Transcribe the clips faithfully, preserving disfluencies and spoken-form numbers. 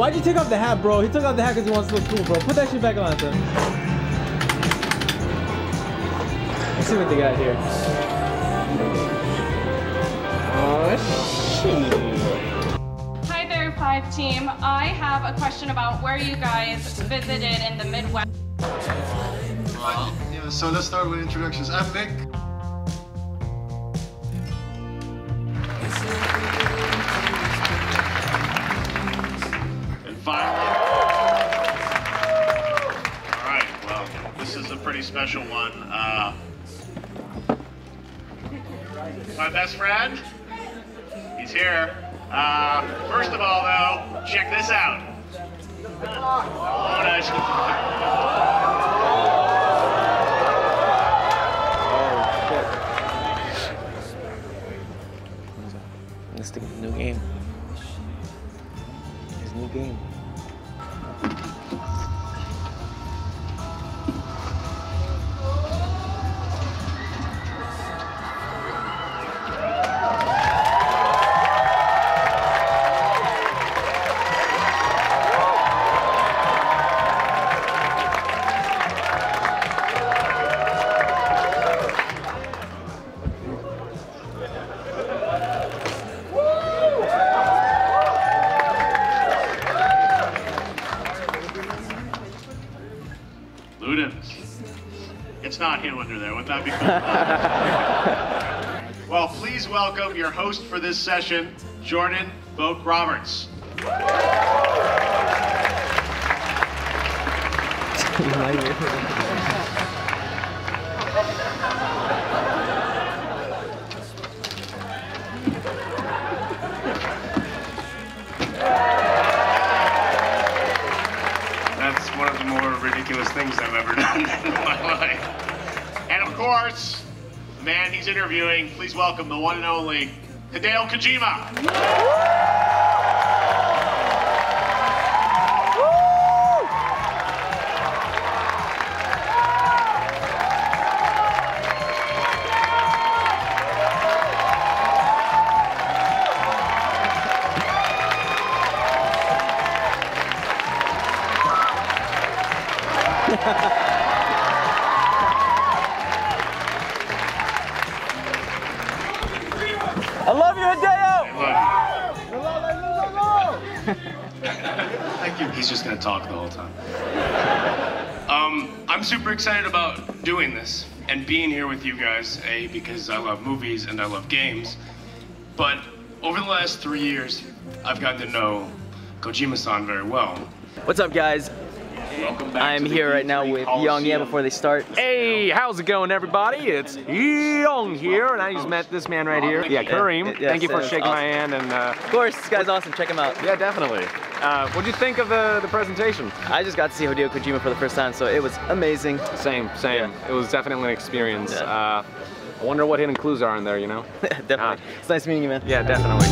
why'd you take off the hat, bro? He took off the hat because he wants to look cool, bro. Put that shit back on, son. Let's see what they got here. Oh, shit. Hi there, Five Team. I have a question about where you guys visited in the Midwest. Wow. Yeah, so let's start with introductions. I'm Nick. Alright, well, this is a pretty special one. Uh, my best friend, he's here. Uh, first of all, though, check this out. Oh, nice. Oh, shit. Let's take a new game. It's a new game. It's not him under there. Would that be cool? Well, please welcome your host for this session, Jordan Boak Roberts. That's one of the more ridiculous things I've ever done in my life. And of course, the man he's interviewing, please welcome the one and only Hideo Kojima. Woo! I love you, Hideo! I love you. I love, I love, I love. Thank you. He's just gonna talk the whole time. Um, I'm super excited about doing this and being here with you guys, A, because I love movies and I love games. But over the last three years, I've gotten to know Kojima-san very well. What's up, guys? Welcome back. I'm here right now with YongYea before they start. Hey, how's it going, everybody? It's Yong here, and I just met this man right here. Yeah, Kareem. Yeah, yeah, thank you for shaking awesome. my hand. And uh, of course, this guy's awesome. Check him out. Yeah, definitely. Uh, what did you think of the, the presentation? I just got to see Hideo Kojima for the first time, so it was amazing. Same, same. Yeah. It was definitely an experience. Yeah. Uh, I wonder what hidden clues are in there, you know? Definitely. Uh, it's nice meeting you, man. Yeah, definitely.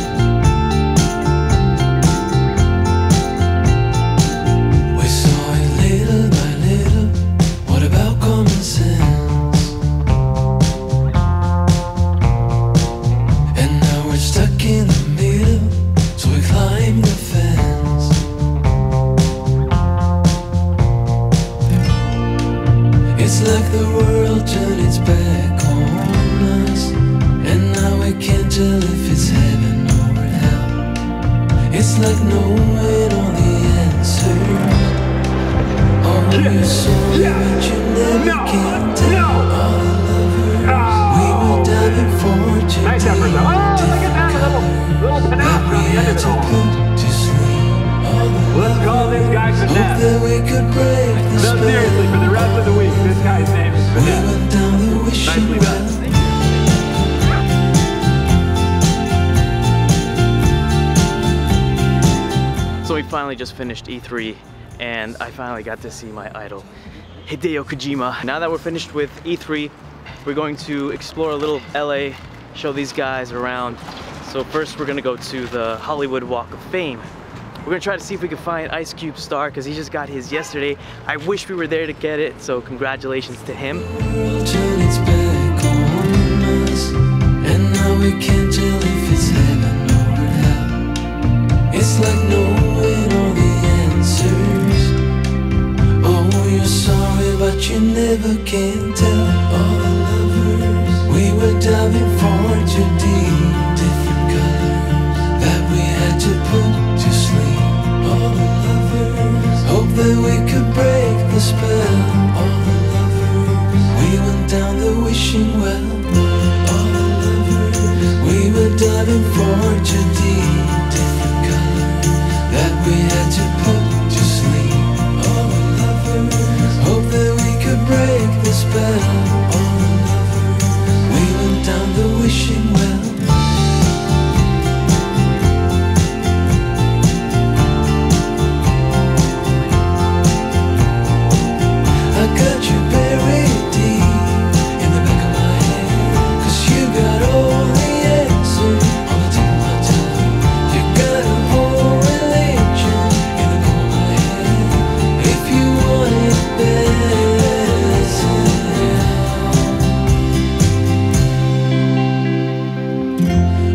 It's like knowing all the answers. All you saw that you never can tell. All the lovers we were diving for today. Nice effort, though. Oh, look at that little, little finesse. Let's call this guy Finesse. No, seriously, for the rest of the week, this guy's name is Finesse. Nicely done. So we finally just finished E three, and I finally got to see my idol, Hideo Kojima. Now that we're finished with E three, we're going to explore a little L A, show these guys around. So first we're gonna go to the Hollywood Walk of Fame. We're gonna try to see if we can find Ice Cube Starr, because he just got his yesterday. I wish we were there to get it, so congratulations to him. It's like no. All the you never can tell. All the lovers we were diving for too deep. Different colors that we had to put to sleep. All the lovers hope that we could break the spell. All the lovers we went down the wishing well. All the lovers we were diving for too deep. Different colors that we had to put to sleep. All the lovers hope that we could break the spell. All the lovers we went down the wishing well. I got you buried deep in the back of my head, 'cause you got all the answers on the tip of my tongue. You got a whole religion in the back of my head. If you want it best.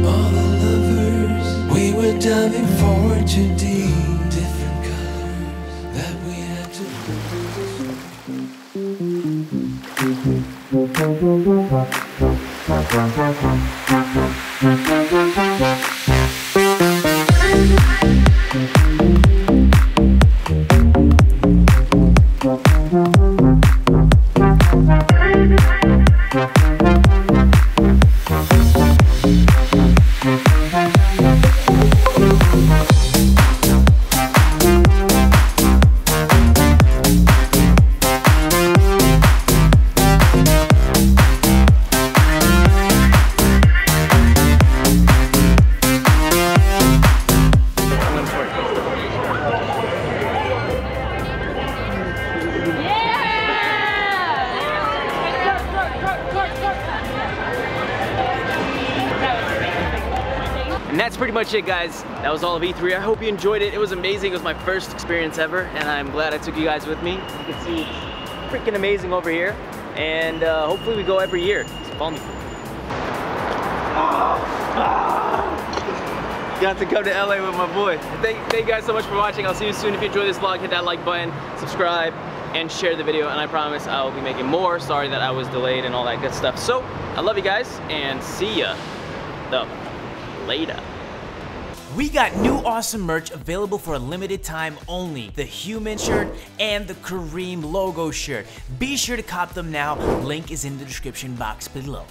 All the lovers we were diving for too deep. Different colors that we had to put. And that's pretty much it, guys. That was all of E three. I hope you enjoyed it. It was amazing. It was my first experience ever, and I'm glad I took you guys with me. You can see it's freaking amazing over here, and uh, hopefully we go every year. So follow me. Got to come to L A with my boy. Thank, thank you guys so much for watching. I'll see you soon. If you enjoyed this vlog, hit that like button, subscribe, and share the video, and I promise I will be making more. Sorry that I was delayed and all that good stuff. So, I love you guys, and see ya. The Later. We got new awesome merch available for a limited time only. The Human shirt and the Kareem logo shirt. Be sure to cop them now. Link is in the description box below.